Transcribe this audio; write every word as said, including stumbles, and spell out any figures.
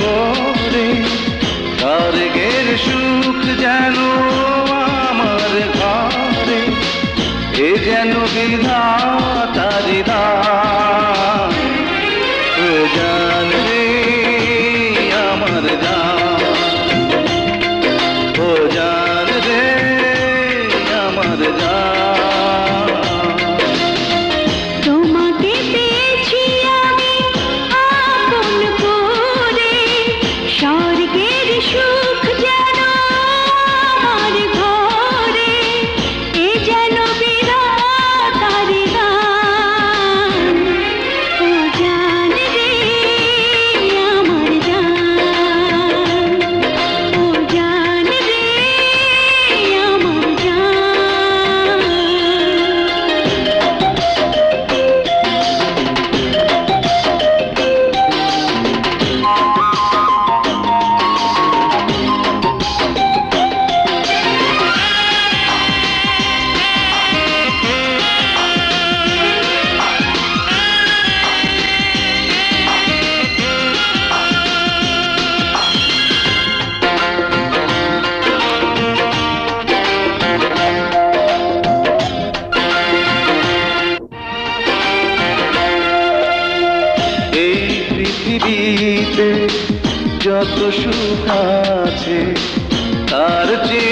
করে স্বর্গের সুখ যেন আমার ঘরে, এ যেন বিধাতারি দান। জানবে আমার জান, ও জানবে আমার জান। যত সুখ আছে তার যে